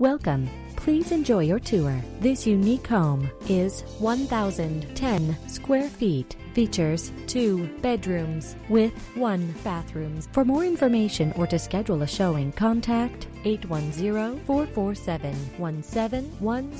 Welcome. Please enjoy your tour. This unique home is 1,010 square feet. Features 2 bedrooms with 1 bathroom. For more information or to schedule a showing, contact 810-447-1710.